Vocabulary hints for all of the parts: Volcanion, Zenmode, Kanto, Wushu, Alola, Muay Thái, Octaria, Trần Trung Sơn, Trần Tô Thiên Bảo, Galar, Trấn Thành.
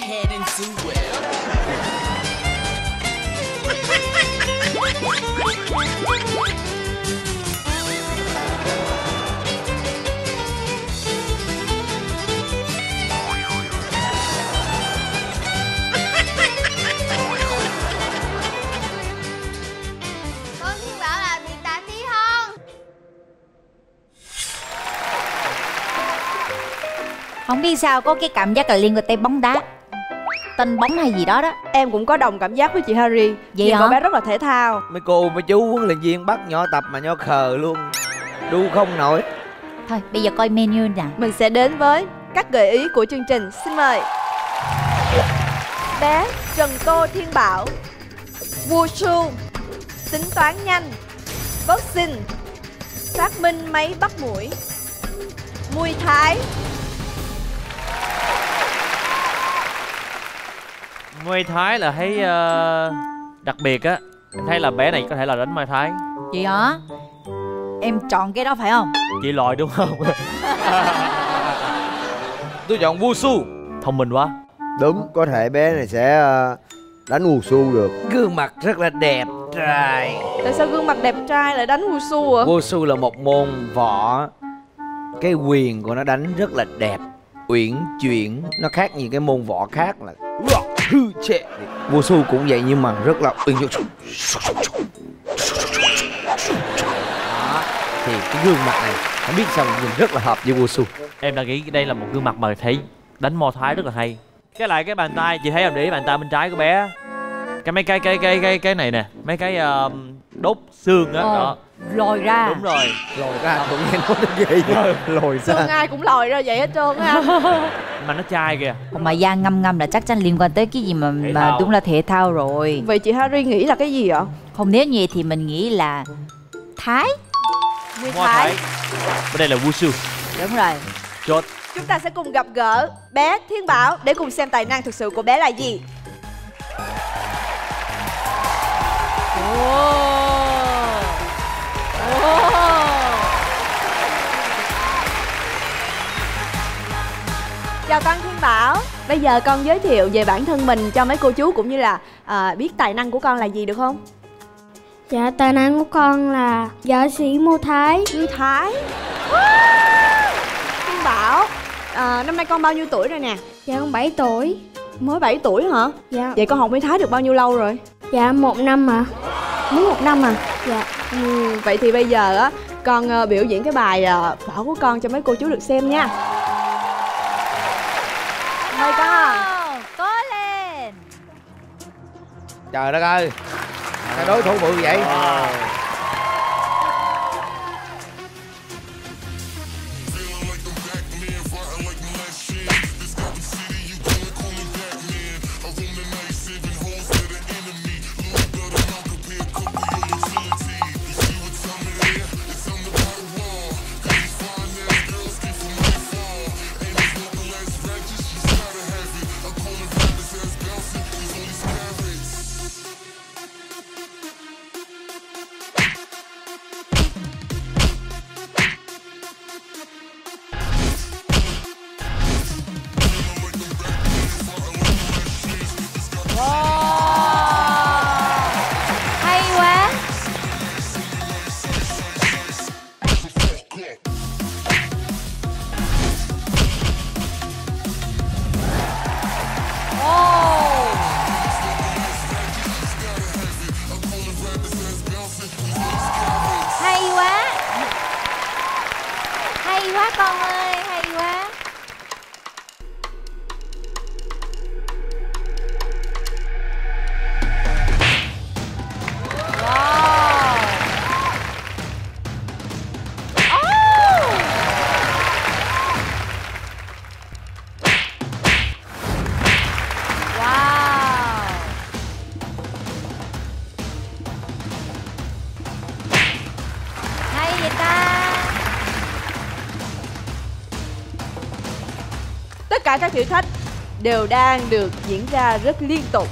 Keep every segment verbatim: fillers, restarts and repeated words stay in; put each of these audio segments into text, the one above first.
ahead and do it. Con Thiên Bảo làm việc tại tí không? Không biết sao có cái cảm giác là liên quan tới bóng đá, tên bóng hay gì đó đó. Em cũng có đồng cảm giác với chị Harry. Vậy hả? Cậu bé rất là thể thao. Mấy cô mấy chú huấn luyện viên bắt nhỏ tập mà nhỏ khờ luôn, đu không nổi. Thôi bây giờ coi menu nè. Mình sẽ đến với các gợi ý của chương trình. Xin mời. Bé Trần Tô Thiên Bảo, Wushu, tính toán nhanh, boxing, phát minh máy bắt mũi, Muay Thái. Muay Thái là thấy uh, đặc biệt á. Em thấy là bé này có thể là đánh Muay Thái. Chị hả? Em chọn cái đó phải không? Chị loại đúng không? Tôi chọn Wushu. Thông minh quá. Đúng, có thể bé này sẽ uh, đánh Wushu được. Gương mặt rất là đẹp trai. Tại sao gương mặt đẹp trai lại đánh Wushu ạ? Wushu là một môn võ, cái quyền của nó đánh rất là đẹp, uyển chuyển. Nó khác như cái môn võ khác là Wushu cũng vậy nhưng mà rất là uyển chuyển. Thì cái gương mặt này không biết sao nhìn rất là hợp với Wushu. Em đã nghĩ đây là một gương mặt mà thấy đánh Muay Thái rất là hay. Cái lại cái bàn tay, chị thấy em để ý bàn tay bên trái của bé. Cái mấy cái cái cái cái cái này nè, mấy cái uh, đốt xương á, đó. Lồi ra. Đúng rồi, lồi ra. Tự nhiên nó ghê vậy. Lồi ra. Xương ai cũng lồi ra vậy hết trơn á. Mà nó chai kìa. Mà da ngâm ngâm là chắc chắn liên quan tới cái gì mà mà đúng là thể thao rồi. Vậy chị Harry nghĩ là cái gì ạ? Không, nếu như vậy thì mình nghĩ là Thái. Muay Thái. Bên đây là Wushu. Đúng rồi. Chốt. Chúng ta sẽ cùng gặp gỡ bé Thiên Bảo để cùng xem tài năng thực sự của bé là gì. Wow. Wow. Chào con Thiên Bảo. Bây giờ con giới thiệu về bản thân mình cho mấy cô chú cũng như là à, biết tài năng của con là gì được không? Dạ, tài năng của con là võ sĩ Muay Thái. Muay Thái. Wow. Thiên Bảo, à, năm nay con bao nhiêu tuổi rồi nè? Dạ, con bảy tuổi. Mới bảy tuổi hả? Dạ. Vậy con học Muay Thái được bao nhiêu lâu rồi? Dạ, một năm mà. Mới một năm à? Dạ. Ừ, vậy thì bây giờ á, con uh, biểu diễn cái bài uh, võ của con cho mấy cô chú được xem nha. Mời con. Cố lên. Trời đất ơi, sao đối thủ bự vậy? Wow. Cả các thử thách đều đang được diễn ra rất liên tục.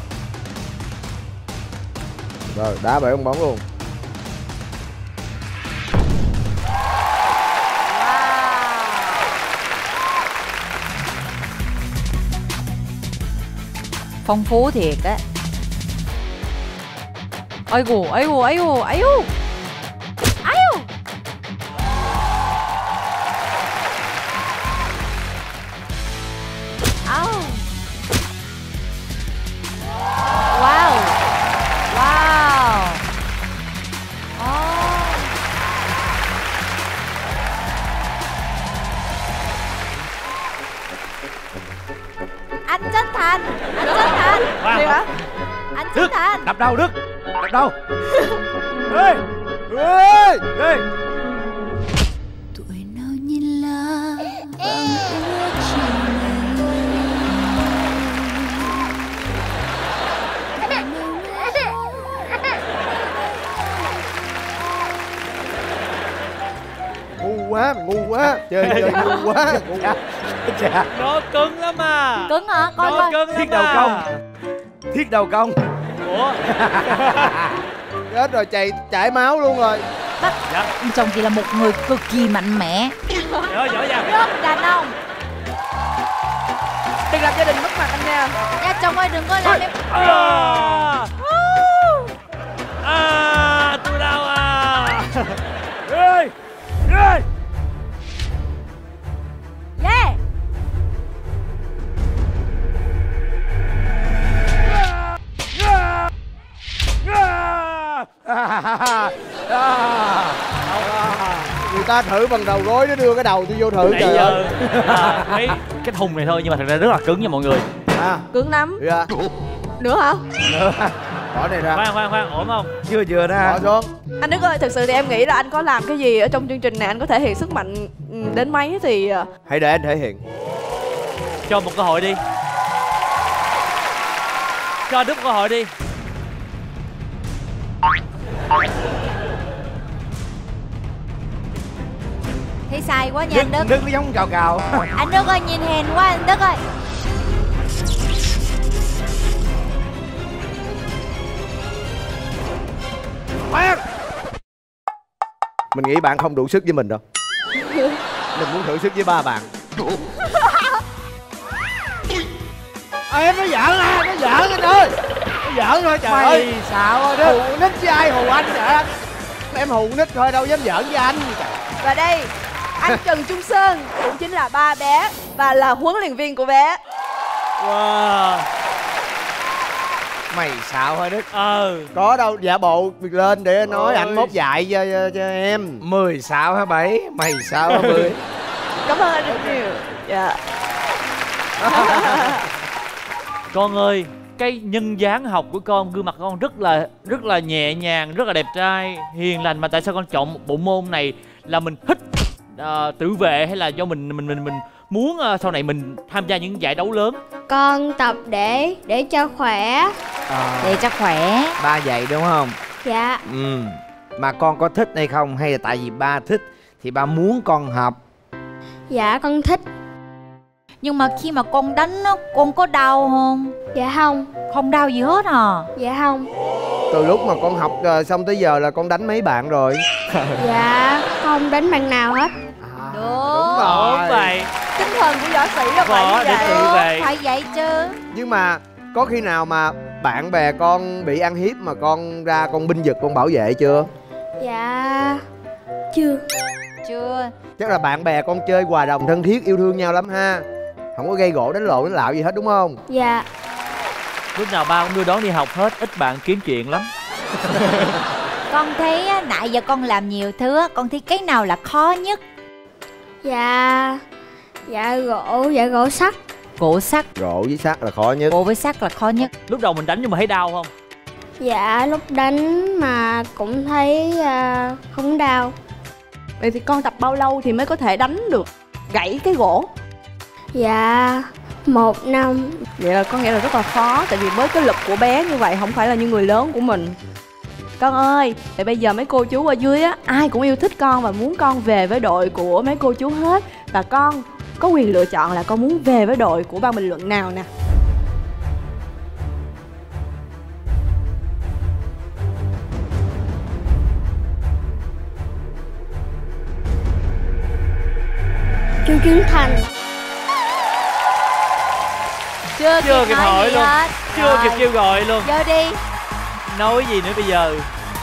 Rồi, đá bảy ông bóng luôn. Wow. Phong phú thiệt á. Ây gù, ây gù, ây gù, ây gù. Ây gù. Wow. Wow. Wow. Oh. Anh Trấn Thành, anh Trấn Thành. Gì hả? Anh Trấn Thành. Đập đầu Đức. Đập đầu. Ê! Ê! Ê! Tuổi nào nhìn là ngu quá, ngu quá. Chơi chơi ngu quá, ngu quá. Nó cứng lắm à. Cứng hả? Coi coi. Nó cứng lắm à. Thiết đầu công. Thiết đầu công. Ủa? Chết rồi, chạy chảy máu luôn rồi. Bác, dạ. Chồng chị là một người cực kỳ mạnh mẽ. Rồi, giỏi giang. Rất đàn ông. Đừng làm gia đình mất mặt anh nha. Nha chồng ơi, đừng có làm em. À, à tôi đau à. Ê, ê. Yeah. Người ta thử bằng đầu gối nó đưa cái đầu tôi vô thử. Nãy trời ơi à, cái, cái thùng này thôi nhưng mà thật ra rất là cứng nha mọi người à. Cứng lắm yeah. Nữa hả? Nữa. Bỏ này ra. Khoan khoan khoan, ổn không? Chưa vừa ra. Bỏ xuống. Anh Đức ơi, thật sự thì em nghĩ là anh có làm cái gì ở trong chương trình này, anh có thể hiện sức mạnh đến mấy thì hãy để anh thể hiện. Cho một cơ hội đi. Cho Đức cơ hội đi. Thấy sai quá nha Đức, anh Đức. Đức nó giống cào cào. Anh Đức ơi, nhìn hèn quá anh Đức ơi. Mình nghĩ bạn không đủ sức với mình đâu. Mình muốn thử sức với ba bạn. Em nó giỡn ra, nó giỡn anh ơi. Giỡn thôi trời mày ơi. Xạo ơi đó. Hù nít với ai, hù anh vậy anh? Em hù nít thôi đâu dám giỡn với anh. Và đây, anh Trần Trung Sơn cũng chính là ba bé và là huấn luyện viên của bé. Wow. Mày xạo thôi Đức. Ờ. Có đâu giả bộ việc lên để nói. Ôi. Anh mốt dạy cho, cho, cho em. Mười xạo hả bảy? Mày xạo hả mười? Cảm ơn anh rất nhiều. Dạ. Con ơi, cái nhân dáng học của con, gương mặt con rất là rất là nhẹ nhàng, rất là đẹp trai, hiền lành, mà tại sao con chọn một bộ môn này? Là mình thích uh, tự vệ hay là do mình mình mình mình muốn uh, sau này mình tham gia những giải đấu lớn? Con tập để để cho khỏe. À, để cho khỏe. Ba vậy đúng không? Dạ. Ừ. Mà con có thích hay không hay là tại vì ba thích thì ba muốn con học? Dạ con thích. Nhưng mà khi mà con đánh nó, con có đau không? Dạ không. Không đau gì hết à? Dạ không. Từ lúc mà con học xong tới giờ là con đánh mấy bạn rồi? Dạ, không đánh bạn nào hết. À, đúng, đúng rồi. Đúng vậy. Tinh thần của võ sĩ là phải vậy. Đúng, phải vậy chứ. Nhưng mà có khi nào mà bạn bè con bị ăn hiếp mà con ra con binh vực con bảo vệ chưa? Dạ, chưa. Chưa. Chắc là bạn bè con chơi hòa đồng thân thiết yêu thương nhau lắm ha. Không có gây gỗ đánh lộn đánh lạo gì hết đúng không? Dạ. Lúc nào ba cũng đưa đón đi học hết, ít bạn kiếm chuyện lắm. Con thấy nãy giờ con làm nhiều thứ, con thấy cái nào là khó nhất? Dạ, dạ gỗ, dạ gỗ sắt. Gỗ sắt. Gỗ với sắt là khó nhất. Gỗ với sắt là khó nhất. Lúc đầu mình đánh nhưng mà thấy đau không? Dạ, lúc đánh mà cũng thấy uh, không đau. Vậy thì con tập bao lâu thì mới có thể đánh được gãy cái gỗ? Dạ, một năm. Vậy là có nghĩa là rất là khó. Tại vì với cái lực của bé như vậy không phải là như người lớn của mình. Con ơi, thì bây giờ mấy cô chú ở dưới á, ai cũng yêu thích con và muốn con về với đội của mấy cô chú hết. Và con có quyền lựa chọn là con muốn về với đội của ban bình luận nào nè. Trấn Thành. Chưa, chưa kịp, kịp hỏi luôn hết. Chưa rồi. Kịp kêu gọi luôn. Vô đi. Nói gì nữa bây giờ.